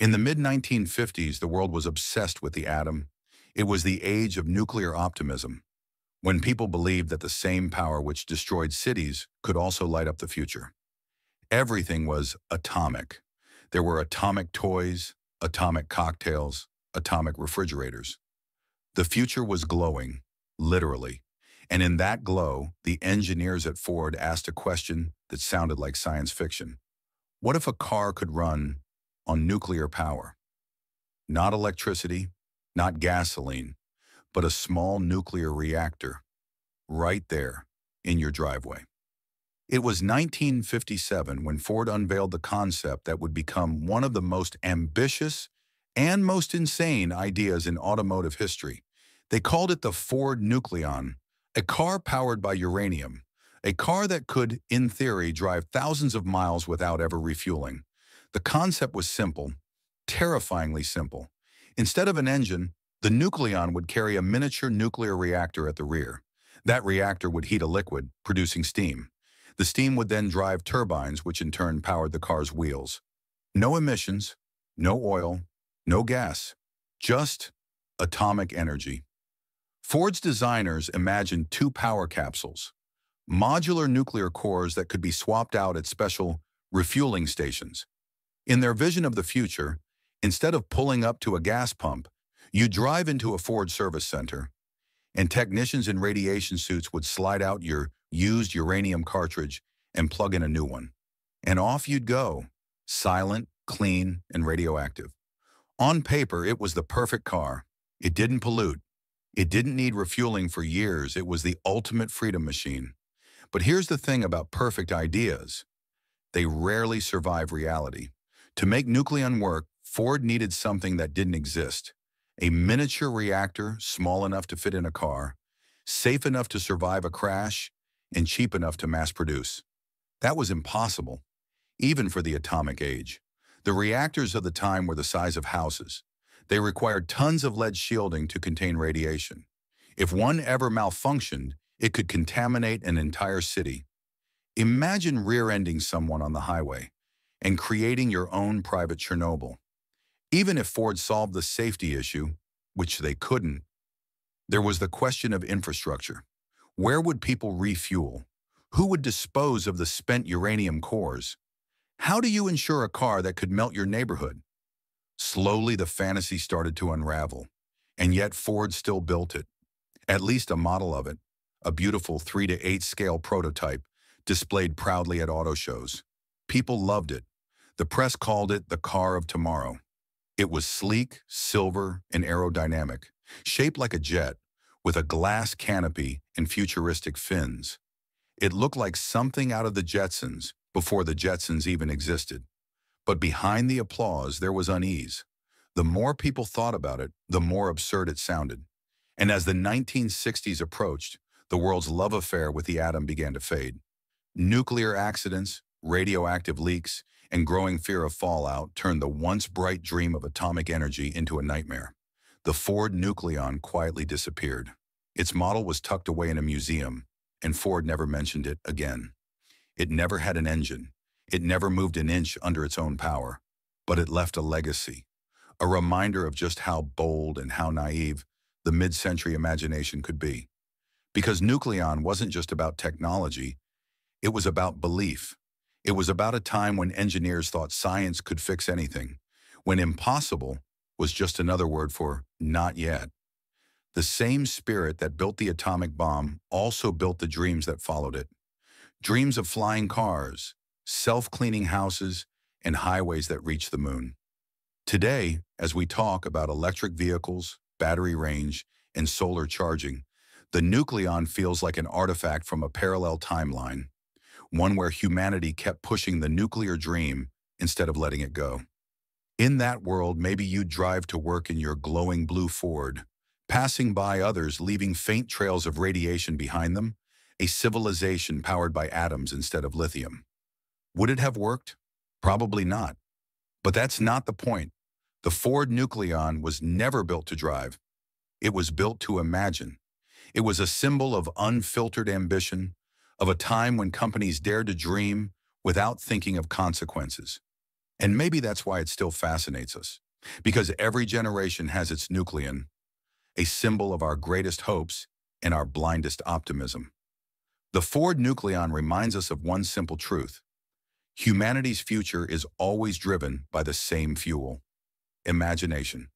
In the mid-1950s, the world was obsessed with the atom. It was the age of nuclear optimism, when people believed that the same power which destroyed cities could also light up the future. Everything was atomic. There were atomic toys, atomic cocktails, atomic refrigerators. The future was glowing, literally. And in that glow, the engineers at Ford asked a question that sounded like science fiction. What if a car could run on nuclear power? Not electricity, not gasoline, but a small nuclear reactor right there in your driveway. It was 1957 when Ford unveiled the concept that would become one of the most ambitious and most insane ideas in automotive history. They called it the Ford Nucleon, a car powered by uranium, a car that could, in theory, drive thousands of miles without ever refueling. The concept was simple, terrifyingly simple. Instead of an engine, the Nucleon would carry a miniature nuclear reactor at the rear. That reactor would heat a liquid, producing steam. The steam would then drive turbines, which in turn powered the car's wheels. No emissions, no oil, no gas, just atomic energy. Ford's designers imagined two power capsules, modular nuclear cores that could be swapped out at special refueling stations. In their vision of the future, instead of pulling up to a gas pump, you drive into a Ford service center, and technicians in radiation suits would slide out your used uranium cartridge and plug in a new one. And off you'd go, silent, clean, and radioactive. On paper, it was the perfect car. It didn't pollute. It didn't need refueling for years. It was the ultimate freedom machine. But here's the thing about perfect ideas. They rarely survive reality. To make Nucleon work, Ford needed something that didn't exist. A miniature reactor small enough to fit in a car, safe enough to survive a crash, and cheap enough to mass-produce. That was impossible, even for the atomic age. The reactors of the time were the size of houses. They required tons of lead shielding to contain radiation. If one ever malfunctioned, it could contaminate an entire city. Imagine rear-ending someone on the highway and creating your own private Chernobyl. Even if Ford solved the safety issue, which they couldn't, there was the question of infrastructure. Where would people refuel? Who would dispose of the spent uranium cores? How do you ensure a car that could melt your neighborhood? Slowly, the fantasy started to unravel, and yet Ford still built it, at least a model of it, a beautiful 3:8 scale prototype displayed proudly at auto shows. People loved it. The press called it the car of tomorrow. It was sleek, silver, and aerodynamic, shaped like a jet, with a glass canopy and futuristic fins. It looked like something out of the Jetsons before the Jetsons even existed. But behind the applause, there was unease. The more people thought about it, the more absurd it sounded. And as the 1960s approached, the world's love affair with the atom began to fade. Nuclear accidents, radioactive leaks, and growing fear of fallout turned the once bright dream of atomic energy into a nightmare. The Ford Nucleon quietly disappeared. Its model was tucked away in a museum, and Ford never mentioned it again. It never had an engine. It never moved an inch under its own power. But it left a legacy, a reminder of just how bold and how naive the mid-century imagination could be. Because Nucleon wasn't just about technology, it was about belief. It was about a time when engineers thought science could fix anything, when impossible was just another word for not yet. The same spirit that built the atomic bomb also built the dreams that followed it. Dreams of flying cars, self-cleaning houses, and highways that reach the moon. Today, as we talk about electric vehicles, battery range, and solar charging, the Nucleon feels like an artifact from a parallel timeline, one where humanity kept pushing the nuclear dream instead of letting it go. In that world, maybe you drive to work in your glowing blue Ford, passing by others, leaving faint trails of radiation behind them, a civilization powered by atoms instead of lithium. Would it have worked? Probably not. But that's not the point. The Ford Nucleon was never built to drive. It was built to imagine. It was a symbol of unfiltered ambition, of a time when companies dared to dream without thinking of consequences. And maybe that's why it still fascinates us, because every generation has its Nucleon, a symbol of our greatest hopes and our blindest optimism. The Ford Nucleon reminds us of one simple truth. Humanity's future is always driven by the same fuel: imagination.